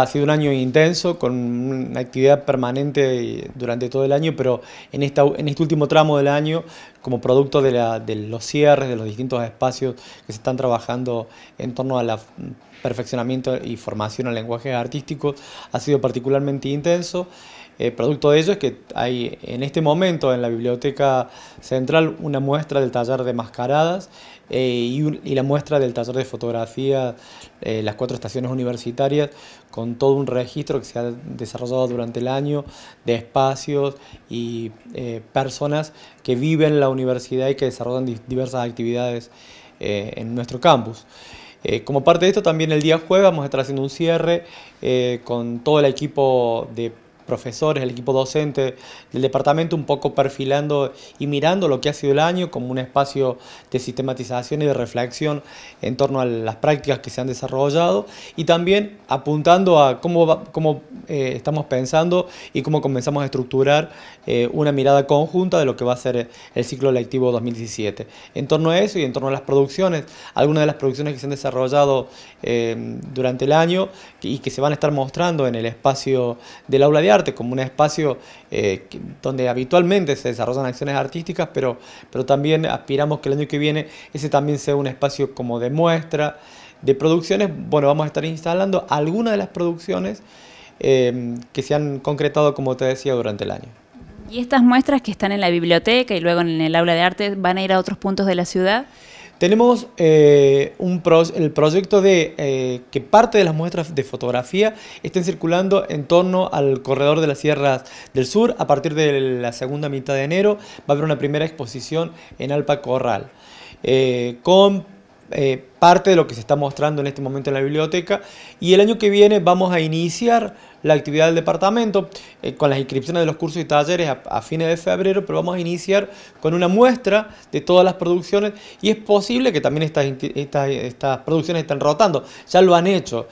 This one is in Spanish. Ha sido un año intenso, con una actividad permanente durante todo el año, pero en este último tramo del año, como producto de los cierres, de los distintos espacios que se están trabajando en torno al perfeccionamiento y formación en lenguajes artísticos, ha sido particularmente intenso. Producto de ello es que hay en este momento en la Biblioteca Central una muestra del taller de mascaradas y la muestra del taller de fotografía, las cuatro estaciones universitarias, con todo un registro que se ha desarrollado durante el año de espacios y personas que viven la universidad y que desarrollan diversas actividades en nuestro campus. Como parte de esto, también el día jueves vamos a estar haciendo un cierre con todo el equipo de profesores, el equipo docente del departamento, un poco perfilando y mirando lo que ha sido el año como un espacio de sistematización y de reflexión en torno a las prácticas que se han desarrollado, y también apuntando a cómo estamos pensando y cómo comenzamos a estructurar una mirada conjunta de lo que va a ser el ciclo lectivo 2017. En torno a eso y en torno a las producciones, algunas de las producciones que se han desarrollado durante el año y que se van a estar mostrando en el espacio del aula de arte, como un espacio donde habitualmente se desarrollan acciones artísticas, pero también aspiramos que el año que viene ese también sea un espacio como de muestra de producciones. Bueno, vamos a estar instalando algunas de las producciones que se han concretado, como te decía, durante el año. ¿Y estas muestras que están en la biblioteca y luego en el aula de arte van a ir a otros puntos de la ciudad? Tenemos el proyecto de que parte de las muestras de fotografía estén circulando en torno al corredor de las Sierras del Sur. A partir de la segunda mitad de enero va a haber una primera exposición en Alpa Corral, con parte de lo que se está mostrando en este momento en la biblioteca. Y el año que viene vamos a iniciar la actividad del departamento con las inscripciones de los cursos y talleres a fines de febrero, pero vamos a iniciar con una muestra de todas las producciones, y es posible que también estas producciones estén rotando, ya lo han hecho.